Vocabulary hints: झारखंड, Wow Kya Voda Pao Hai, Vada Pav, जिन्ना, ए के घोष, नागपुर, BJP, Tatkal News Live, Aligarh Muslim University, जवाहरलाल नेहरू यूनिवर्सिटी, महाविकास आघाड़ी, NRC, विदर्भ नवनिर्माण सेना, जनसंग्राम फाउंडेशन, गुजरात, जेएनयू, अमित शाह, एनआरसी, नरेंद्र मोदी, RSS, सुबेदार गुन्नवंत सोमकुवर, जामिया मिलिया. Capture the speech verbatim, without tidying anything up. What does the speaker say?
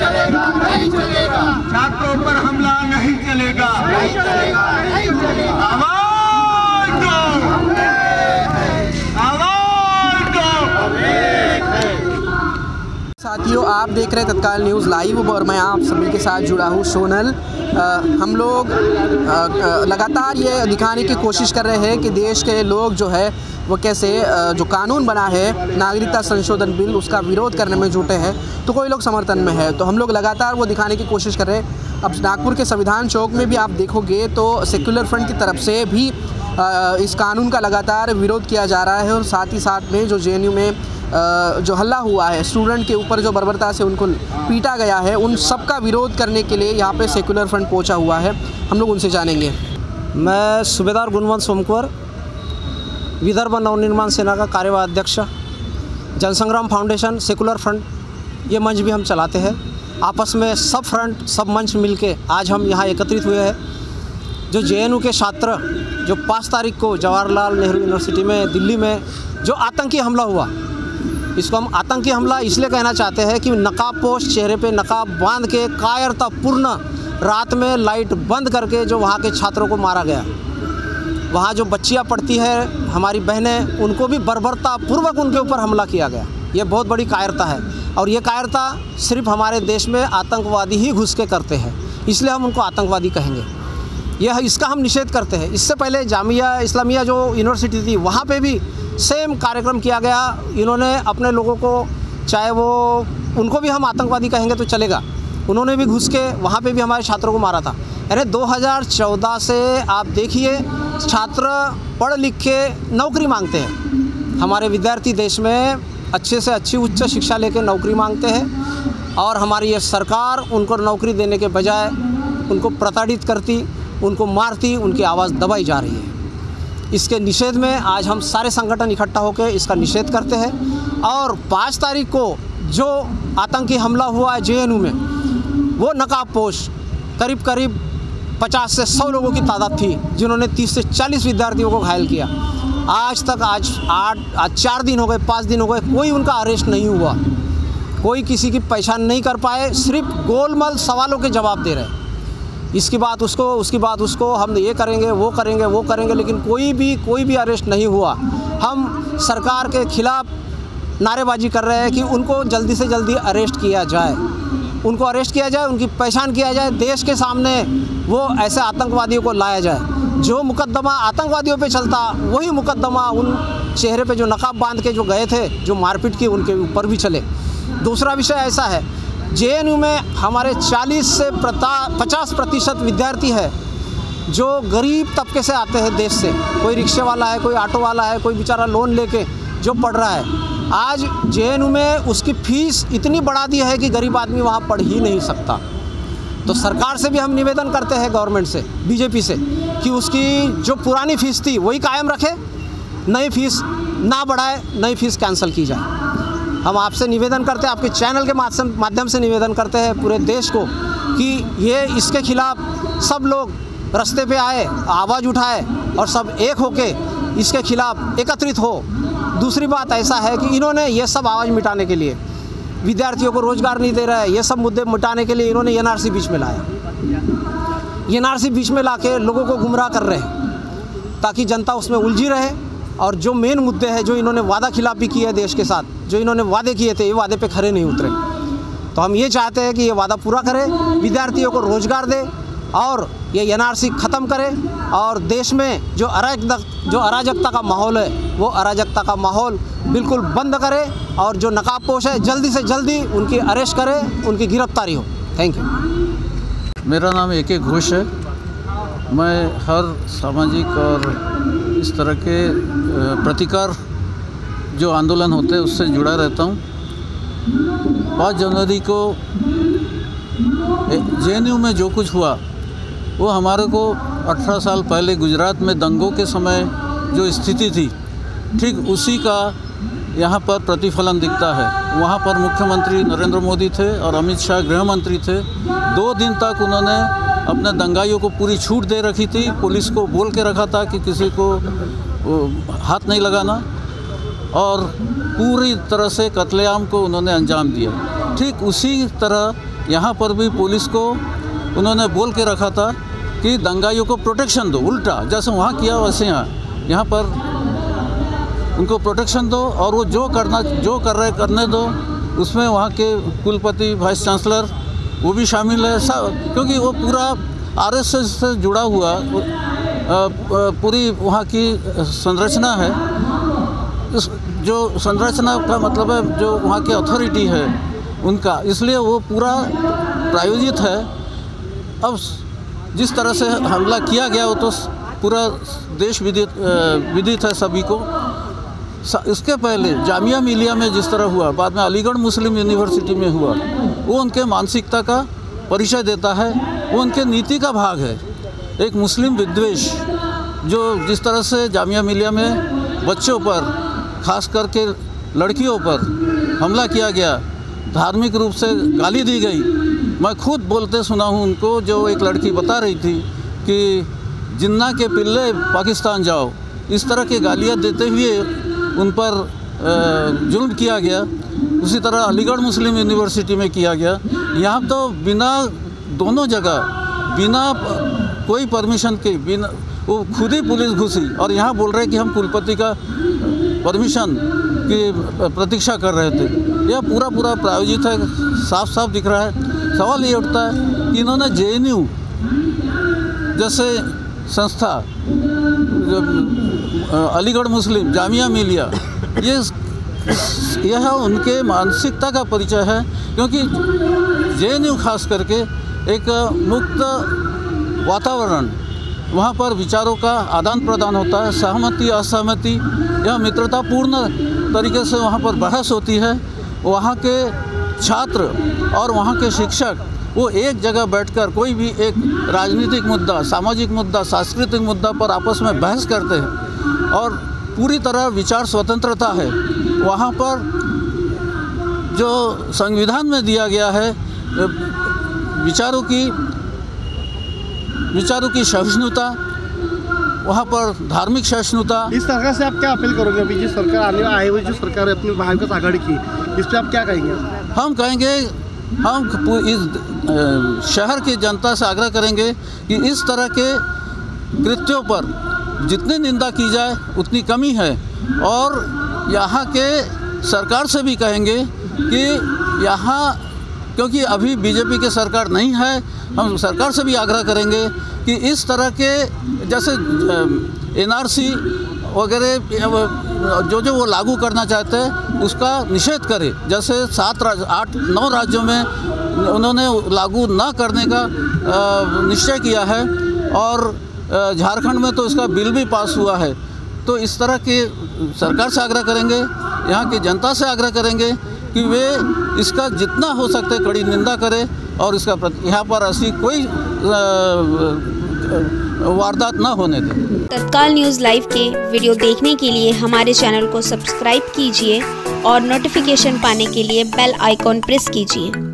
चलेगा, नहीं चलेगा। छात्रों पर हमला नहीं चलेगा, नहीं चलेगा, नहीं चलेगा। आवाज दो, आवाज दो। साथियों, आप देख रहे हैं तत्काल न्यूज़ लाइव और मैं आप सभी के साथ जुड़ा हूँ सोनल। आ, हम लोग आ, आ, लगातार ये दिखाने की कोशिश कर रहे हैं कि देश के लोग जो है वो कैसे जो कानून बना है नागरिकता संशोधन बिल, उसका विरोध करने में जुटे हैं तो कोई लोग समर्थन में है। तो हम लोग लगातार वो दिखाने की कोशिश कर रहे हैं। अब नागपुर के संविधान चौक में भी आप देखोगे तो सेक्युलर फ्रंट की तरफ से भी इस कानून का लगातार विरोध किया जा रहा है और साथ ही साथ में जो जेएनयू में जो हल्ला हुआ है, स्टूडेंट के ऊपर जो बर्बरता से उनको पीटा गया है, उन सब का विरोध करने के लिए यहाँ पर सेक्युलर फ्रंट पहुँचा हुआ है। हम लोग उनसे जानेंगे। मैं सुबेदार गुन्नवंत सोमकुवर, विदर्भ नवनिर्माण सेना का कार्यवाह अध्यक्ष, जनसंग्राम फाउंडेशन, सेकुलर फ्रंट, ये मंच भी हम चलाते हैं। आपस में सब फ्रंट, सब मंच मिलके आज हम यहाँ एकत्रित हुए हैं। जो जेएनयू के छात्र जो पाँच तारीख को जवाहरलाल नेहरू यूनिवर्सिटी में दिल्ली में जो आतंकी हमला हुआ, इसको हम आतंकी हमला इसलिए कहना चाहते हैं कि नकाबपोश चेहरे पे नकाब बांध के कायरतापूर्ण रात में लाइट बंद करके जो वहाँ के छात्रों को मारा गया। वहाँ जो बच्चियाँ पढ़ती हैं, हमारी बहनें, उनको भी बर्बरता पूर्वक उनके ऊपर हमला किया गया। ये बहुत बड़ी कायरता है और ये कायरता सिर्फ हमारे देश में आतंकवादी ही घुस के करते हैं, इसलिए हम उनको आतंकवादी कहेंगे। यह इसका हम निषेध करते हैं। इससे पहले जामिया इस्लामिया जो यूनिवर्सिटी थी, वहाँ पे भी सेम कार्यक्रम किया गया। इन्होंने अपने लोगों को, चाहे वो उनको भी हम आतंकवादी कहेंगे तो चलेगा, उन्होंने भी घुस के वहाँ पर भी हमारे छात्रों को मारा था। यानी दो हज़ार चौदह से आप देखिए, छात्र पढ़ लिख के नौकरी मांगते हैं। हमारे विद्यार्थी देश में अच्छे से अच्छी उच्च शिक्षा लेके नौकरी मांगते हैं और हमारी ये सरकार उनको नौकरी देने के बजाय उनको प्रताड़ित करती, उनको मारती, उनकी आवाज़ दबाई जा रही है। इसके निषेध में आज हम सारे संगठन इकट्ठा होकर इसका निषेध करते हैं। और पाँच तारीख को जो आतंकी हमला हुआ है जे एन यू में, वो नकाबपोश करीब करीब पचास से सौ लोगों की तादाद थी, जिन्होंने तीस से चालीस विद्यार्थियों को घायल किया। आज तक आज आठ आज चार दिन हो गए, पाँच दिन हो गए, कोई उनका अरेस्ट नहीं हुआ, कोई किसी की पहचान नहीं कर पाए, सिर्फ गोलमाल सवालों के जवाब दे रहे। इसकी बात उसको, उसकी बात उसको, हम ये करेंगे, वो करेंगे, वो करेंगे, लेकिन कोई भी कोई भी अरेस्ट नहीं हुआ। हम सरकार के खिलाफ नारेबाजी कर रहे हैं कि उनको जल्दी से जल्दी अरेस्ट किया जाए, उनको अरेस्ट किया जाए, उनकी पहचान किया जाए, देश के सामने वो ऐसे आतंकवादियों को लाया जाए। जो मुकदमा आतंकवादियों पे चलता, वही मुकदमा उन चेहरे पे जो नकाब बांध के जो गए थे, जो मारपीट की, उनके ऊपर भी चले। दूसरा विषय ऐसा है, जेएनयू में हमारे चालीस से पचास प्रतिशत विद्यार्थी है जो गरीब तबके से आते हैं देश से। कोई रिक्शे वाला है, कोई ऑटो वाला है, कोई बेचारा लोन ले कर जो पढ़ रहा है। आज जे एन यू में उसकी फीस इतनी बढ़ा दी है कि गरीब आदमी वहाँ पढ़ ही नहीं सकता। तो सरकार से भी हम निवेदन करते हैं, गवर्नमेंट से, बीजेपी से, कि उसकी जो पुरानी फीस थी वही कायम रखे, नई फीस ना बढ़ाए, नई फीस कैंसिल की जाए। हम आपसे निवेदन करते हैं, आपके चैनल के माध्यम माध्यम से निवेदन करते हैं पूरे देश को कि ये इसके खिलाफ सब लोग रास्ते पर आए, आवाज़ उठाए और सब एक होके इसके खिलाफ एकत्रित हो। दूसरी बात ऐसा है कि इन्होंने ये सब आवाज़ मिटाने के लिए, विद्यार्थियों को रोज़गार नहीं दे रहा है, ये सब मुद्दे मिटाने के लिए इन्होंने एन आर सी बीच में लाया। एन आर सी बीच में लाके लोगों को गुमराह कर रहे हैं ताकि जनता उसमें उलझी रहे और जो मेन मुद्दे हैं, जो इन्होंने वादा खिलाफी की है देश के साथ, जो इन्होंने वादे किए थे, ये वादे पर खरे नहीं उतरे। तो हम ये चाहते हैं कि ये वादा पूरा करें, विद्यार्थियों को रोज़गार दे और ये एन आर सी ख़त्म करें और देश में जो अराजकता जो अराजकता का माहौल है, वो अराजकता का माहौल बिल्कुल बंद करें और जो नकाबपोश है जल्दी से जल्दी उनकी अरेस्ट करें, उनकी गिरफ्तारी हो। Thank you. मेरा नाम ए के घोष है। मैं हर सामाजिक और इस तरह के प्रतिकार जो आंदोलन होते हैं उससे जुड़ा रहता हूँ। पाँच जनवरी को जे एन यू में जो कुछ हुआ, वो हमारे को अठारह साल पहले गुजरात में दंगों के समय जो स्थिति थी, ठीक उसी का यहाँ पर प्रतिफलन दिखता है। वहाँ पर मुख्यमंत्री नरेंद्र मोदी थे और अमित शाह गृह मंत्री थे। दो दिन तक उन्होंने अपने दंगाइयों को पूरी छूट दे रखी थी, पुलिस को बोल के रखा था कि किसी को हाथ नहीं लगाना, और पूरी तरह से कत्लेआम को उन्होंने अंजाम दिया। ठीक उसी तरह यहाँ पर भी पुलिस को उन्होंने बोल के रखा था कि दंगाइयों को प्रोटेक्शन दो, उल्टा जैसे वहाँ किया वैसे यहाँ यहाँ पर उनको प्रोटेक्शन दो और वो जो करना जो कर रहे करने दो। उसमें वहाँ के कुलपति, वाइस चांसलर वो भी शामिल है, क्योंकि वो पूरा आरएसएस से जुड़ा हुआ पूरी वहाँ की संरचना है। इस जो संरचना का मतलब है जो वहाँ की अथॉरिटी है उनका, इसलिए वो पूरा प्रायोजित है। अब जिस तरह से हमला किया गया वो तो पूरा देश विदित विदित है सभी को। इसके पहले जामिया मिलिया में जिस तरह हुआ, बाद में अलीगढ़ मुस्लिम यूनिवर्सिटी में हुआ, वो उनके मानसिकता का परिचय देता है, वो उनके नीति का भाग है। एक मुस्लिम विद्वेष जो जिस तरह से जामिया मिलिया में बच्चों पर, खास करके लड़कियों पर हमला किया गया, धार्मिक रूप से गाली दी गई। मैं खुद बोलते सुना हूँ उनको, जो एक लड़की बता रही थी कि जिन्ना के पिल्ले पाकिस्तान जाओ, इस तरह के गालियाँ देते हुए उन पर जुल्म किया गया। उसी तरह अलीगढ़ मुस्लिम यूनिवर्सिटी में किया गया। यहाँ तो बिना दोनों जगह बिना कोई परमिशन के बिना वो खुद ही पुलिस घुसी और यहाँ बोल रहे कि हम कुलपति का परमिशन की प्रतीक्षा कर रहे थे। यह पूरा पूरा प्रायोजित है, साफ साफ दिख रहा है। सवाल ये उठता है कि इन्होंने जे एन यू जैसे संस्था, अलीगढ़ मुस्लिम, जामिया मिलिया, ये यह उनके मानसिकता का परिचय है। क्योंकि जे एन यू खास करके एक मुक्त वातावरण, वहाँ पर विचारों का आदान प्रदान होता है, सहमति असहमति या मित्रतापूर्ण तरीके से वहाँ पर बहस होती है। वहाँ के छात्र और वहाँ के शिक्षक वो एक जगह बैठकर कोई भी एक राजनीतिक मुद्दा, सामाजिक मुद्दा, सांस्कृतिक मुद्दा पर आपस में बहस करते हैं और पूरी तरह विचार स्वतंत्रता है। वहाँ पर जो संविधान में दिया गया है विचारों की विचारों की सहिष्णुता, वहाँ पर धार्मिक सहिष्णुता। इस सरकार से आप क्या अपील करोगे? अभी जिस सरकार आने आई हुई, जो सरकार है अपनी महाविकास आघाड़ी की, इस पर आप क्या कहेंगे? हम कहेंगे, हम इस शहर की जनता से आग्रह करेंगे कि इस तरह के कृत्यों पर जितनी निंदा की जाए उतनी कमी है। और यहाँ के सरकार से भी कहेंगे कि यहाँ, क्योंकि अभी बीजेपी की सरकार नहीं है, हम सरकार से भी आग्रह करेंगे कि इस तरह के जैसे एनआरसी वगैरह जो जो वो लागू करना चाहते हैं उसका निषेध करें। जैसे सात राज्य आठ नौ राज्यों में उन्होंने लागू ना करने का निश्चय किया है और झारखंड में तो इसका बिल भी पास हुआ है। तो इस तरह के सरकार से आग्रह करेंगे, यहाँ की जनता से आग्रह करेंगे कि वे इसका जितना हो सकता है कड़ी निंदा करें और इसका यहाँ पर ऐसी कोई वारदात ना होने दें। तत्काल न्यूज़ लाइव के वीडियो देखने के लिए हमारे चैनल को सब्सक्राइब कीजिए और नोटिफिकेशन पाने के लिए बेल आइकॉन प्रेस कीजिए।